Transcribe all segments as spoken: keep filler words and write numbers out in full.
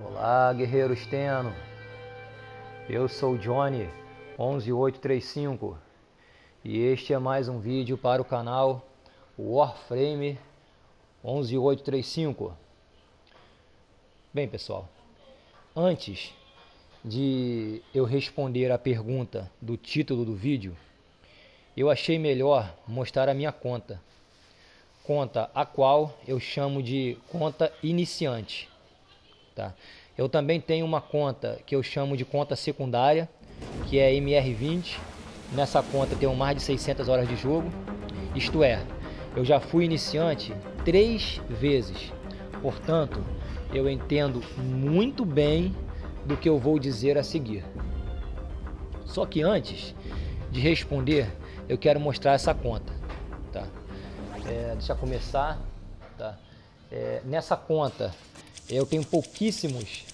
Olá, guerreiros Tenno. Eu sou o Johnny um um oito três cinco e este é mais um vídeo para o canal Warframe um um oito três cinco. Bem, pessoal, antes de eu responder a pergunta do título do vídeo, eu achei melhor mostrar a minha conta, conta a qual eu chamo de conta iniciante. Tá? Eu também tenho uma conta que eu chamo de conta secundária, que é M R vinte. Nessa conta tenho mais de seiscentas horas de jogo, isto é, eu já fui iniciante três vezes, portanto, eu entendo muito bem do que eu vou dizer a seguir. Só que antes de responder, eu quero mostrar essa conta. Tá? É, deixa eu começar. Tá? É, nessa conta eu tenho pouquíssimos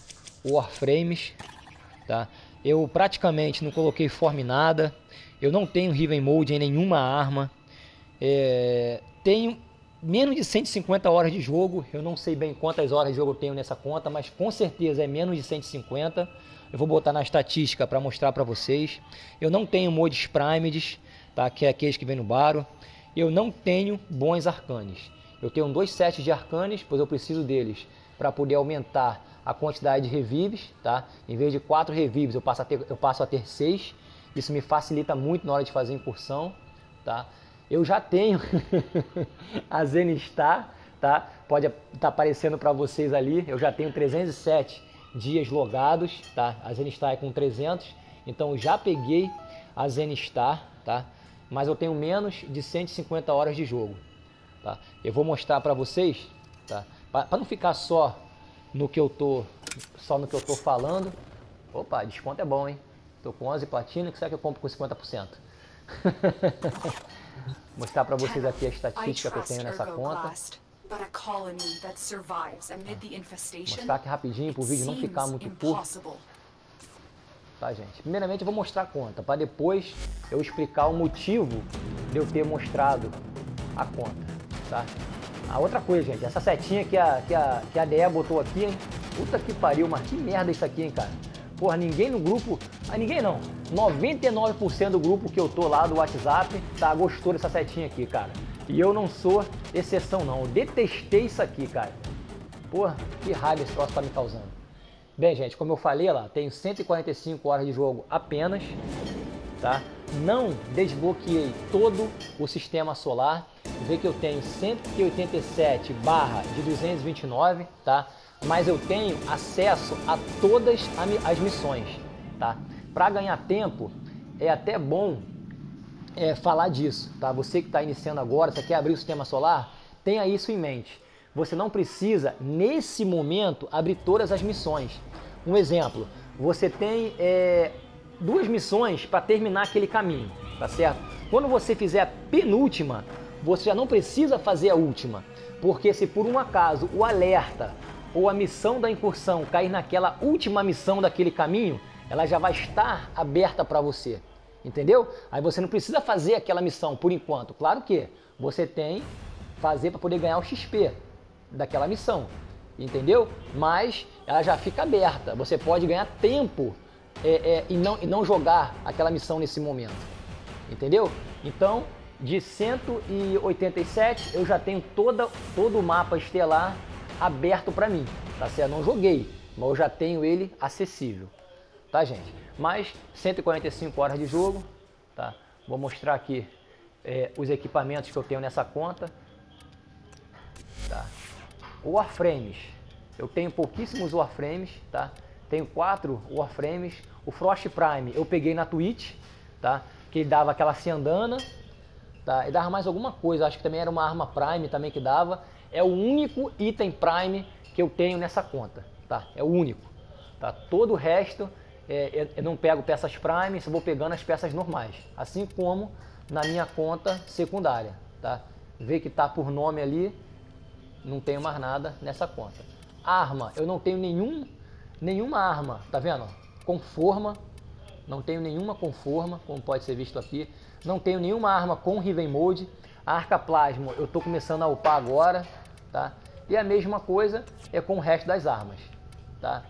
Warframes. Tá? Eu praticamente não coloquei forma em nada. Eu não tenho Riven Mod em nenhuma arma. É, tenho menos de cento e cinquenta horas de jogo. Eu não sei bem quantas horas de jogo eu tenho nessa conta, mas com certeza é menos de cento e cinquenta. Eu vou botar na estatística para mostrar para vocês. Eu não tenho mods primed, tá? Que é aqueles que vem no Baro. Eu não tenho bons Arcanes. Eu tenho dois sets de Arcanes, pois eu preciso deles para poder aumentar a quantidade de revives, tá? Em vez de quatro revives, eu passo a ter, eu passo a ter seis. Isso me facilita muito na hora de fazer incursão, tá? Eu já tenho a Zenistar, tá? Pode estar aparecendo para vocês ali. Eu já tenho trezentos e sete dias logados, tá? A Zenistar é com trezentos, então eu já peguei a Zenistar, tá? Mas eu tenho menos de cento e cinquenta horas de jogo, tá? Eu vou mostrar para vocês, tá? Para não ficar só no que eu tô, só no que eu tô falando. Opa, desconto é bom, hein? Tô com onze platina, que será que eu compro com cinquenta por cento? Mostrar para vocês aqui a estatística que eu tenho nessa conta. Mostrar aqui rapidinho para o vídeo não ficar muito curto. Tá, gente? Primeiramente eu vou mostrar a conta, para depois eu explicar o motivo de eu ter mostrado a conta, tá? A outra coisa, gente, essa setinha que a, que a, que a D E botou aqui, hein? Puta que pariu, mas que merda isso aqui, hein, cara? Porra, ninguém no grupo... Ah, ninguém não. noventa e nove por cento do grupo que eu tô lá do WhatsApp, tá, gostou dessa setinha aqui, cara. E eu não sou exceção, não. Eu detestei isso aqui, cara. Porra, que raiva esse troço tá me causando. Bem, gente, como eu falei lá, tenho cento e quarenta e cinco horas de jogo apenas, tá? Não desbloqueei todo o sistema solar. Vê que eu tenho cento e oitenta e sete barra de duzentos e vinte e nove, tá? Mas eu tenho acesso a todas as missões, tá? Para ganhar tempo, é até bom é, falar disso, tá? Você que está iniciando agora, você quer abrir o sistema solar, tenha isso em mente. Você não precisa, nesse momento, abrir todas as missões. Um exemplo, você tem é, duas missões para terminar aquele caminho, tá certo? Quando você fizer a penúltima, você já não precisa fazer a última, porque se por um acaso o alerta ou a missão da incursão cair naquela última missão daquele caminho, ela já vai estar aberta para você, entendeu? Aí você não precisa fazer aquela missão por enquanto. Claro que você tem que fazer para poder ganhar o X P daquela missão, entendeu? Mas ela já fica aberta, você pode ganhar tempo é, é, e, não, e não jogar aquela missão nesse momento, entendeu? Então, de cento e oitenta e sete eu já tenho toda, todo o mapa estelar aberto para mim, tá certo? Eu não joguei, mas eu já tenho ele acessível, tá, gente? Mais cento e quarenta e cinco horas de jogo, tá? Vou mostrar aqui é, os equipamentos que eu tenho nessa conta, tá? Warframes, eu tenho pouquíssimos Warframes, tá? Tenho quatro Warframes. O Frost Prime eu peguei na Twitch, tá? Que ele dava aquela ciandana, tá? E dava mais alguma coisa, acho que também era uma arma Prime também que dava. É o único item Prime que eu tenho nessa conta, tá? É o único, tá? Todo o resto, é, eu não pego peças Prime, só vou pegando as peças normais. Assim como na minha conta secundária, tá? Vê que tá por nome ali, não tenho mais nada nessa conta. Arma, eu não tenho nenhum, nenhuma arma, tá vendo? Com forma, não tenho nenhuma com forma, como pode ser visto aqui. Não tenho nenhuma arma com Riven Mode. A Arca Plasma eu tô começando a upar agora, tá? E a mesma coisa é com o resto das armas, tá?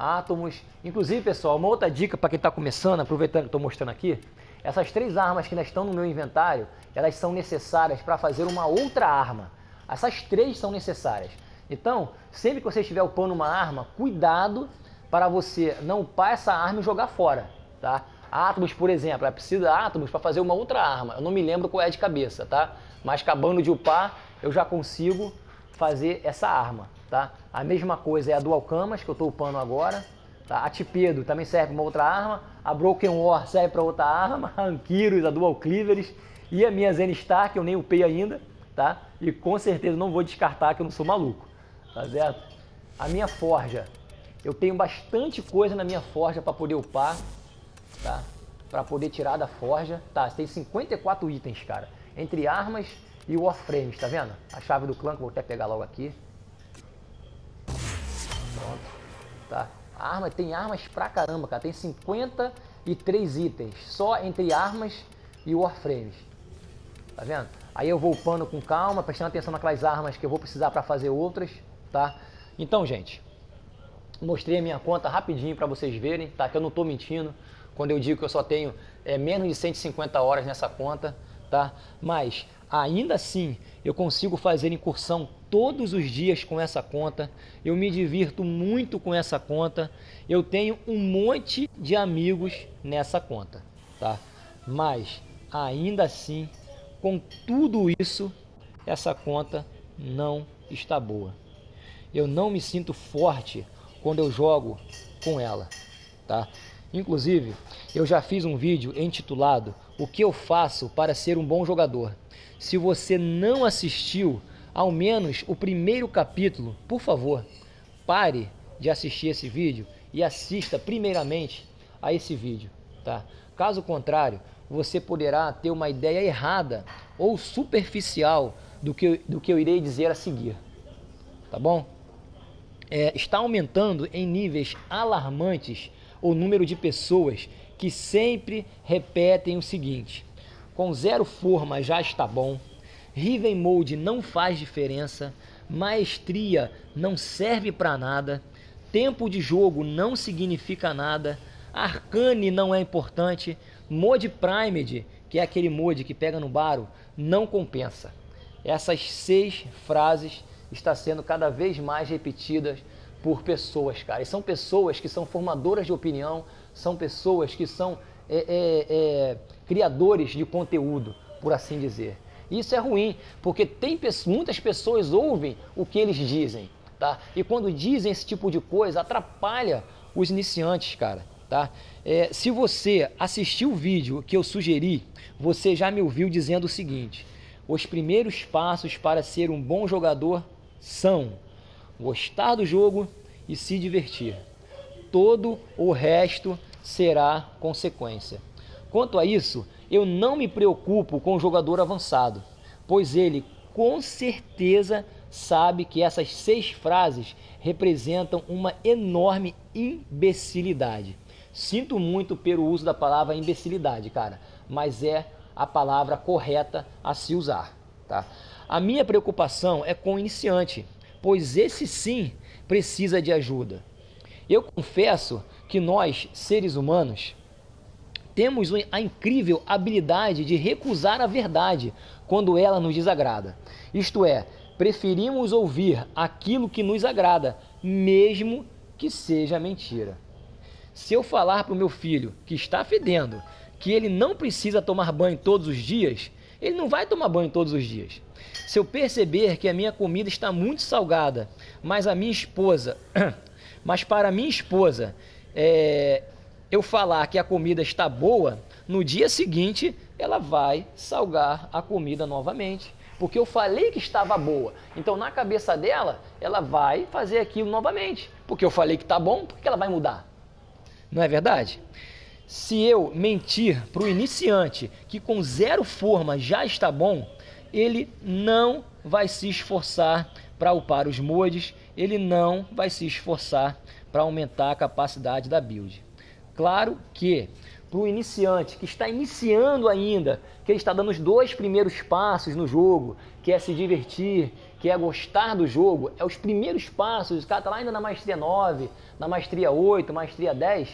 átomos. Inclusive, pessoal, uma outra dica para quem está começando, aproveitando que estou mostrando aqui, essas três armas que ainda estão no meu inventário, elas são necessárias para fazer uma outra arma. Essas três são necessárias. Então, sempre que você estiver upando uma arma, cuidado para você não upar essa arma e jogar fora, tá? Átomos, por exemplo, ela precisa de átomos para fazer uma outra arma. Eu não me lembro qual é de cabeça, tá? Mas acabando de upar, eu já consigo fazer essa arma, tá? A mesma coisa é a Dual Camas, que eu estou upando agora. Tá? A Tipedo também serve para uma outra arma. A Broken War serve para outra arma. A Ankyros, a Dual Cleavers e a minha Zenistar, que eu nem upei ainda, tá? E com certeza não vou descartar, que eu não sou maluco. Tá certo? A minha forja, eu tenho bastante coisa na minha forja para poder upar, tá? Para poder tirar da forja, tá? Tem cinquenta e quatro itens, cara, entre armas e Warframes, tá vendo? A chave do clã que eu vou até pegar logo aqui. Pronto, tá? A arma, tem armas pra caramba, cara, tem cinquenta e três itens só entre armas e Warframes, tá vendo? Aí eu vou upando com calma, prestando atenção naquelas armas que eu vou precisar para fazer outras, tá? Então, gente, mostrei a minha conta rapidinho para vocês verem, tá? Que eu não tô mentindo quando eu digo que eu só tenho é, menos de cento e cinquenta horas nessa conta, tá? Mas, ainda assim, eu consigo fazer incursão todos os dias com essa conta. Eu me divirto muito com essa conta. Eu tenho um monte de amigos nessa conta, tá? Mas, ainda assim, com tudo isso, essa conta não está boa. Eu não me sinto forte quando eu jogo com ela, tá? Inclusive, eu já fiz um vídeo intitulado "O que eu faço para ser um bom jogador?". Se você não assistiu ao menos o primeiro capítulo, por favor, pare de assistir esse vídeo e assista primeiramente a esse vídeo, tá? Caso contrário, você poderá ter uma ideia errada ou superficial do que eu, do que eu irei dizer a seguir, tá bom? É, está aumentando em níveis alarmantes o número de pessoas que sempre repetem o seguinte: com zero forma já está bom, Riven Mod não faz diferença, Maestria não serve para nada, tempo de jogo não significa nada, Arcane não é importante, Mod Primed, que é aquele mod que pega no Baro, não compensa. Essas seis frases estão sendo cada vez mais repetidas por pessoas, cara. E são pessoas que são formadoras de opinião, são pessoas que são é, é, é, criadores de conteúdo, por assim dizer. Isso é ruim, porque tem pessoas, muitas pessoas ouvem o que eles dizem, tá? E quando dizem esse tipo de coisa, atrapalha os iniciantes, cara, tá? É, se você assistiu o vídeo que eu sugeri, você já me ouviu dizendo o seguinte: os primeiros passos para ser um bom jogador são gostar do jogo e se divertir. Todo o resto será consequência. Quanto a isso, eu não me preocupo com o jogador avançado, pois ele com certeza sabe que essas seis frases representam uma enorme imbecilidade. Sinto muito pelo uso da palavra imbecilidade, cara, mas é a palavra correta a se usar, tá? A minha preocupação é com o iniciante, pois esse sim precisa de ajuda. Eu confesso que nós, seres humanos, temos a incrível habilidade de recusar a verdade quando ela nos desagrada. Isto é, preferimos ouvir aquilo que nos agrada, mesmo que seja mentira. Se eu falar para o meu filho, que está fedendo, que ele não precisa tomar banho todos os dias, ele não vai tomar banho todos os dias. Se eu perceber que a minha comida está muito salgada, mas a minha esposa, mas para minha esposa, é, eu falar que a comida está boa, no dia seguinte ela vai salgar a comida novamente, porque eu falei que estava boa. Então, na cabeça dela, ela vai fazer aquilo novamente, porque eu falei que está bom, porque ela vai mudar. Não é verdade? Se eu mentir para o iniciante que com zero forma já está bom, ele não vai se esforçar para upar os mods, ele não vai se esforçar para aumentar a capacidade da build. Claro que para o iniciante que está iniciando ainda, que ele está dando os dois primeiros passos no jogo, que é se divertir, que é gostar do jogo, é os primeiros passos, o cara tá lá ainda na Maestria nove, na Maestria oito, Maestria dez,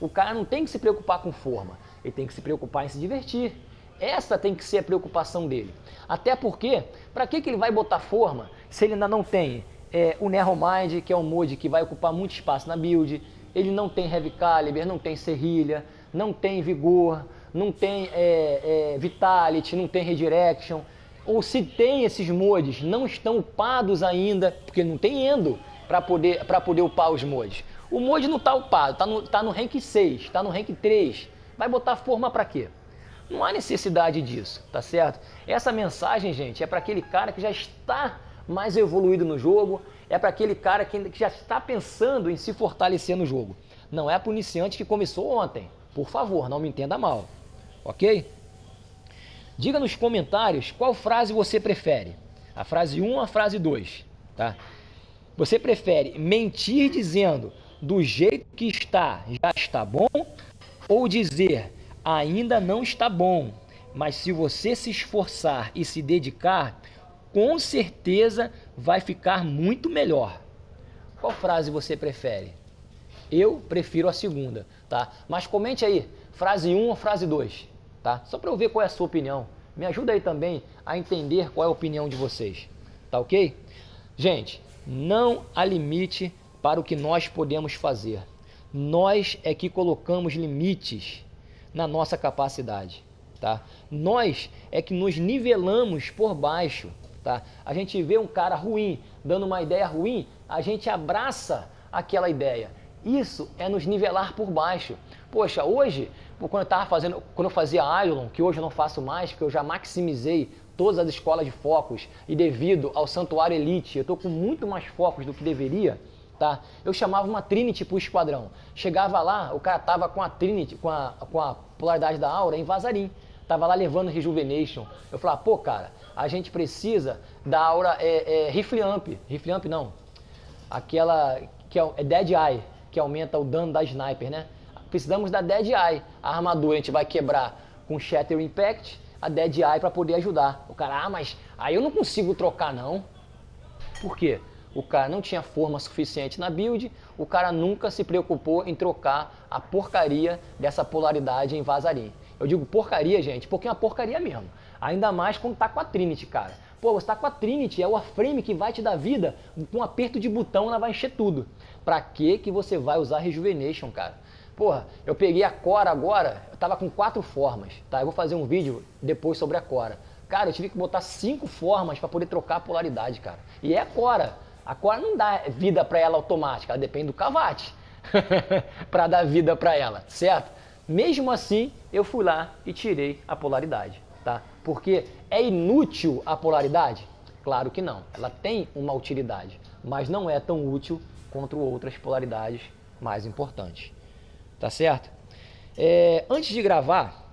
o cara não tem que se preocupar com forma, ele tem que se preocupar em se divertir. Essa tem que ser a preocupação dele. Até porque, para que que ele vai botar forma se ele ainda não tem é, o Narrow Mind, que é um mod que vai ocupar muito espaço na build, ele não tem Heavy Caliber, não tem Serrilha, não tem Vigor, não tem é, é, Vitality, não tem Redirection. Ou se tem esses mods, não estão upados ainda, porque não tem endo para poder, para poder upar os mods. O mod não está upado, está no, tá no rank seis, está no rank três. Vai botar forma para quê? Não há necessidade disso, tá certo? Essa mensagem, gente, é para aquele cara que já está mais evoluído no jogo, é para aquele cara que já está pensando em se fortalecer no jogo. Não é para o iniciante que começou ontem. Por favor, não me entenda mal, ok? Diga nos comentários qual frase você prefere. A frase um, a frase dois, tá? Você prefere mentir dizendo do jeito que está, já está bom? Ou dizer... ainda não está bom, mas se você se esforçar e se dedicar, com certeza vai ficar muito melhor. Qual frase você prefere? Eu prefiro a segunda, tá? Mas comente aí, frase um ou frase dois, tá? Só para eu ver qual é a sua opinião. Me ajuda aí também a entender qual é a opinião de vocês, tá ok? Gente, não há limite para o que nós podemos fazer. Nós é que colocamos limites na nossa capacidade, tá? Nós é que nos nivelamos por baixo, tá? A gente vê um cara ruim dando uma ideia ruim, a gente abraça aquela ideia. Isso é nos nivelar por baixo. Poxa, hoje, quando eu tava fazendo, quando eu fazia Aylon, que hoje eu não faço mais, porque eu já maximizei todas as escolas de focos e devido ao Santuário Elite, eu tô com muito mais focos do que deveria. Tá? Eu chamava uma Trinity pro esquadrão. Chegava lá, o cara tava com a Trinity, com a, com a polaridade da aura em Vazarim. Tava lá levando Rejuvenation. Eu falava, pô cara, a gente precisa da aura é, é, Rifle Amp. Rifle Amp não. Aquela que é, é Dead Eye, que aumenta o dano da Sniper, né? Precisamos da Dead Eye. A armadura a gente vai quebrar com Shatter Impact, a Dead Eye para poder ajudar. O cara, ah, mas aí eu não consigo trocar não. Por quê? O cara não tinha forma suficiente na build, o cara nunca se preocupou em trocar a porcaria dessa polaridade em Vazarim. Eu digo porcaria, gente, porque é uma porcaria mesmo. Ainda mais quando tá com a Trinity, cara. Pô, você tá com a Trinity, é o Warframe que vai te dar vida, com um aperto de botão ela vai encher tudo. Pra que que você vai usar Rejuvenation, cara? Porra, eu peguei a Khora agora, eu tava com quatro formas, tá? Eu vou fazer um vídeo depois sobre a Khora. Cara, eu tive que botar cinco formas pra poder trocar a polaridade, cara. E é a Khora. A Khora não dá vida para ela automática, ela depende do Cavate para dar vida para ela, certo? Mesmo assim, eu fui lá e tirei a polaridade, tá? Porque é inútil a polaridade? Claro que não, ela tem uma utilidade, mas não é tão útil contra outras polaridades mais importantes, tá certo? É, antes de gravar,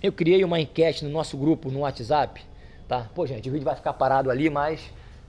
eu criei uma enquete no nosso grupo no WhatsApp, tá? Pô, gente, o vídeo vai ficar parado ali, mas...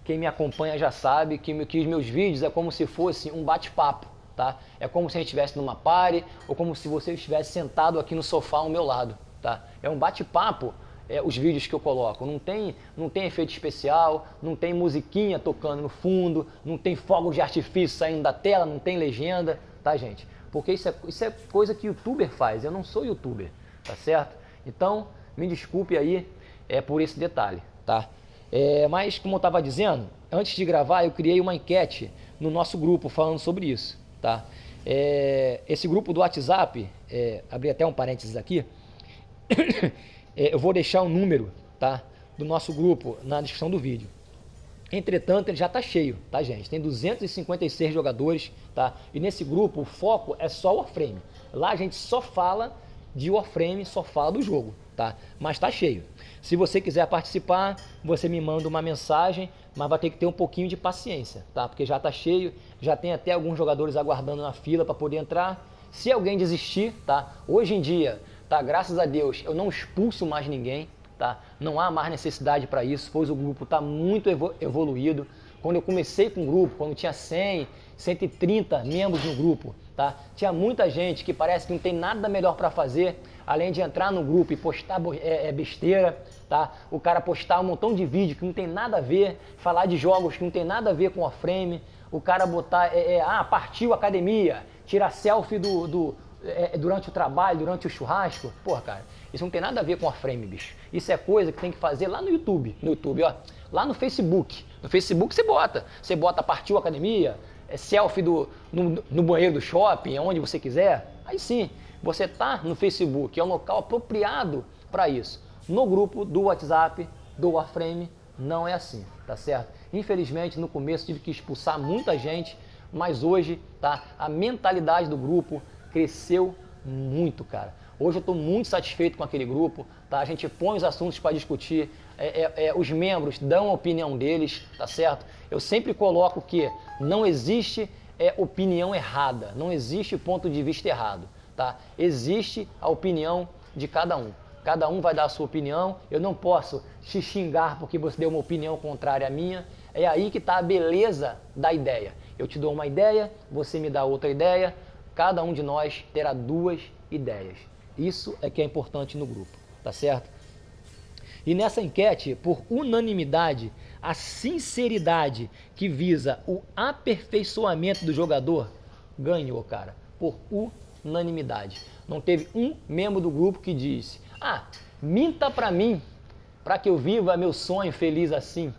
quem me acompanha já sabe que, que os meus vídeos é como se fosse um bate-papo, tá? É como se a gente estivesse numa party ou como se você estivesse sentado aqui no sofá ao meu lado, tá? É um bate-papo é, os vídeos que eu coloco. Não tem, não tem efeito especial, não tem musiquinha tocando no fundo, não tem fogos de artifício saindo da tela, não tem legenda, tá, gente? Porque isso é, isso é coisa que youtuber faz, eu não sou youtuber, tá certo? Então, me desculpe aí é, por esse detalhe, tá? É, mas, como eu estava dizendo, antes de gravar eu criei uma enquete no nosso grupo falando sobre isso, tá? É, esse grupo do WhatsApp, é, abri até um parênteses aqui, é, eu vou deixar o número, tá, do nosso grupo na descrição do vídeo. Entretanto, ele já está cheio, tá, gente? Tem duzentos e cinquenta e seis jogadores, tá? E nesse grupo o foco é só o Warframe. Lá a gente só fala de Warframe, só fala do jogo, tá? Mas está cheio. Se você quiser participar, você me manda uma mensagem, mas vai ter que ter um pouquinho de paciência, tá? Porque já tá cheio, já tem até alguns jogadores aguardando na fila para poder entrar. Se alguém desistir, tá? Hoje em dia, tá? Graças a Deus, eu não expulso mais ninguém, tá? Não há mais necessidade para isso, pois o grupo tá muito evoluído. Quando eu comecei com o grupo, quando tinha cem, cento e trinta membros no grupo, tá? Tinha muita gente que parece que não tem nada melhor para fazer, além de entrar no grupo e postar é, é besteira, tá? O cara postar um montão de vídeo que não tem nada a ver, falar de jogos que não tem nada a ver com Warframe, o cara botar, é, é, ah, partiu academia, tirar selfie do, do, é, durante o trabalho, durante o churrasco. Porra, cara, isso não tem nada a ver com Warframe, bicho. Isso é coisa que tem que fazer lá no YouTube, no YouTube, ó, lá no Facebook. No Facebook você bota, você bota partiu academia, é, selfie do, no, no banheiro do shopping, onde você quiser, aí sim. Você tá no Facebook, é um local apropriado para isso. No grupo do WhatsApp, do Warframe, não é assim, tá certo? Infelizmente, no começo tive que expulsar muita gente, mas hoje, tá? A mentalidade do grupo cresceu muito, cara. Hoje eu estou muito satisfeito com aquele grupo, tá? A gente põe os assuntos para discutir, é, é, é, os membros dão a opinião deles, tá certo? Eu sempre coloco que não existe é, opinião errada, não existe ponto de vista errado. Tá? Existe a opinião de cada um, cada um vai dar a sua opinião, eu não posso te xingar porque você deu uma opinião contrária à minha, é aí que está a beleza da ideia, eu te dou uma ideia, você me dá outra ideia, cada um de nós terá duas ideias, isso é que é importante no grupo, tá certo? E nessa enquete, por unanimidade, a sinceridade que visa o aperfeiçoamento do jogador ganhou, cara, por unanimidade. Unanimidade. Não teve um membro do grupo que disse: ah, minta pra mim, pra que eu viva meu sonho feliz assim,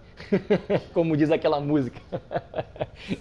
como diz aquela música.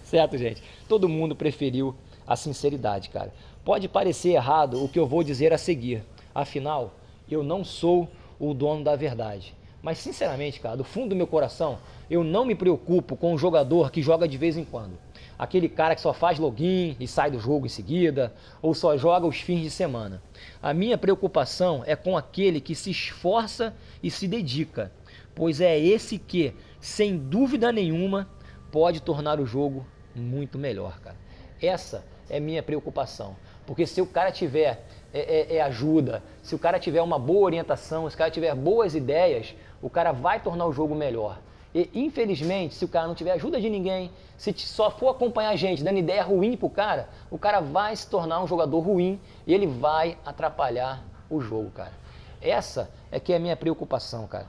Certo, gente? Todo mundo preferiu a sinceridade, cara. Pode parecer errado o que eu vou dizer a seguir, afinal, eu não sou o dono da verdade. Mas, sinceramente, cara, do fundo do meu coração, eu não me preocupo com o jogador que joga de vez em quando. Aquele cara que só faz login e sai do jogo em seguida, ou só joga os fins de semana. A minha preocupação é com aquele que se esforça e se dedica, pois é esse que, sem dúvida nenhuma, pode tornar o jogo muito melhor, cara. Essa é minha preocupação, porque se o cara tiver é, é, é ajuda, se o cara tiver uma boa orientação, se o cara tiver boas ideias, o cara vai tornar o jogo melhor. E, infelizmente, se o cara não tiver ajuda de ninguém, se só for acompanhar a gente dando ideia ruim pro cara, o cara vai se tornar um jogador ruim e ele vai atrapalhar o jogo, cara. Essa é que é a minha preocupação, cara.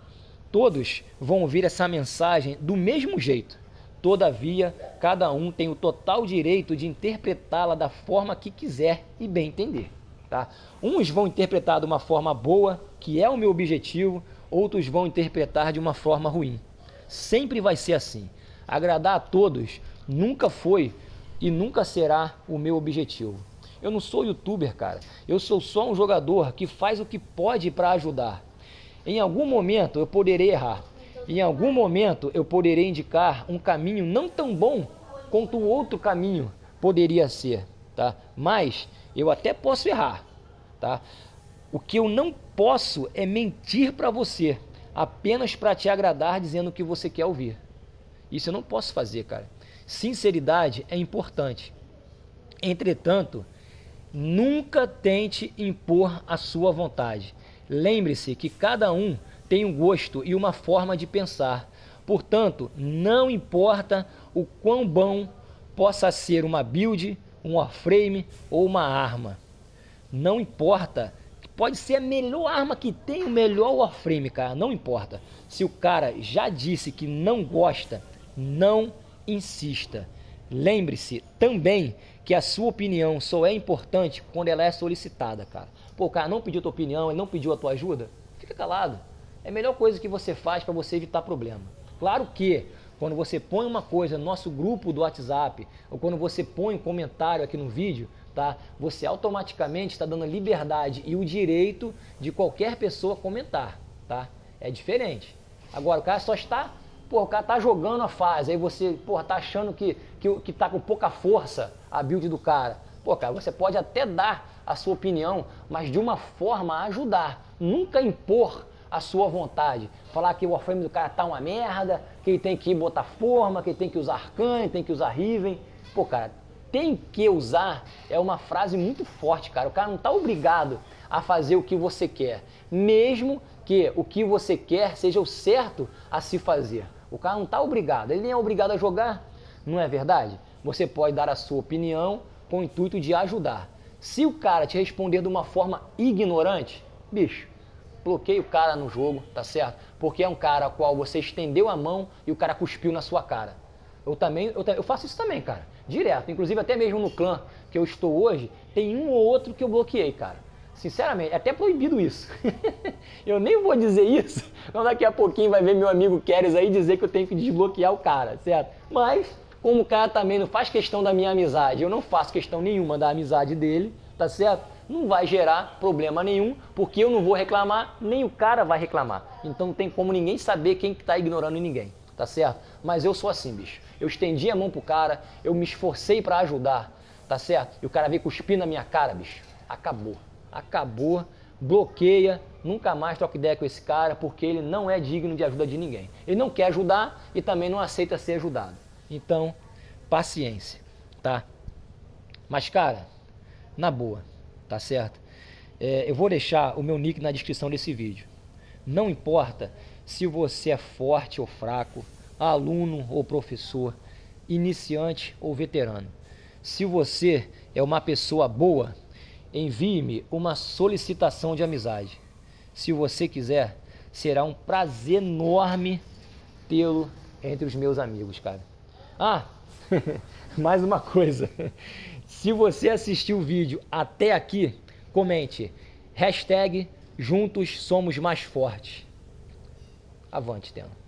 Todos vão ouvir essa mensagem do mesmo jeito. Todavia, cada um tem o total direito de interpretá-la da forma que quiser e bem entender, tá? Uns vão interpretar de uma forma boa, que é o meu objetivo, outros vão interpretar de uma forma ruim. Sempre vai ser assim. Agradar a todos nunca foi e nunca será o meu objetivo. Eu não sou youtuber, cara. Eu sou só um jogador que faz o que pode para ajudar. Em algum momento eu poderei errar. Em algum momento eu poderei indicar um caminho não tão bom quanto o outro caminho poderia ser, tá? Mas eu até posso errar, tá? O que eu não posso é mentir para você, apenas para te agradar dizendo o que você quer ouvir. Isso eu não posso fazer, cara. Sinceridade é importante. Entretanto, nunca tente impor a sua vontade. Lembre-se que cada um tem um gosto e uma forma de pensar. Portanto, não importa o quão bom possa ser uma build, um warframe ou uma arma. Não importa. Pode ser a melhor arma que tem, o melhor Warframe, cara, não importa. Se o cara já disse que não gosta, não insista. Lembre-se também que a sua opinião só é importante quando ela é solicitada, cara. Pô, o cara não pediu tua opinião, ele não pediu a tua ajuda, fica calado. É a melhor coisa que você faz para você evitar problema. Claro que quando você põe uma coisa no nosso grupo do WhatsApp, ou quando você põe um comentário aqui no vídeo, tá? Você automaticamente está dando a liberdade e o direito de qualquer pessoa comentar, tá? É diferente. Agora, o cara só está, pô, o cara tá jogando a fase, aí você, pô, tá achando que, que, que tá com pouca força a build do cara. Pô, cara, você pode até dar a sua opinião, mas de uma forma a ajudar, nunca impor a sua vontade. Falar que o Warframe do cara tá uma merda, que ele tem que botar forma, que ele tem que usar Arcane, tem que usar Riven. Pô, cara, tem que usar é uma frase muito forte, cara. O cara não está obrigado a fazer o que você quer, mesmo que o que você quer seja o certo a se fazer. O cara não está obrigado, ele nem é obrigado a jogar, não é verdade? Você pode dar a sua opinião, com o intuito de ajudar. Se o cara te responder de uma forma ignorante, bicho, bloqueia o cara no jogo, tá certo? Porque é um cara ao qual você estendeu a mão e o cara cuspiu na sua cara. Eu também, eu, eu faço isso também, cara, direto. Inclusive até mesmo no clã que eu estou hoje, tem um ou outro que eu bloqueei, cara. Sinceramente, é até proibido isso. Eu nem vou dizer isso, então daqui a pouquinho vai ver meu amigo Keres aí dizer que eu tenho que desbloquear o cara, certo? Mas, como o cara também não faz questão da minha amizade, eu não faço questão nenhuma da amizade dele, tá certo? Não vai gerar problema nenhum, porque eu não vou reclamar, nem o cara vai reclamar. Então não tem como ninguém saber quem que tá ignorando ninguém, tá certo? Mas eu sou assim, bicho. Eu estendi a mão pro cara, eu me esforcei para ajudar, tá certo? E o cara veio cuspir na minha cara, bicho. Acabou. Acabou, bloqueia, nunca mais troca ideia com esse cara, porque ele não é digno de ajuda de ninguém. Ele não quer ajudar e também não aceita ser ajudado. Então, paciência, tá? Mas, cara, na boa, tá certo? É, eu vou deixar o meu nick na descrição desse vídeo. Não importa se você é forte ou fraco, aluno ou professor, iniciante ou veterano. Se você é uma pessoa boa, envie-me uma solicitação de amizade. Se você quiser, será um prazer enorme tê-lo entre os meus amigos, cara. Ah, mais uma coisa. Se você assistiu o vídeo até aqui, comente. Hashtag juntos somos mais fortes. Avante, Tenno.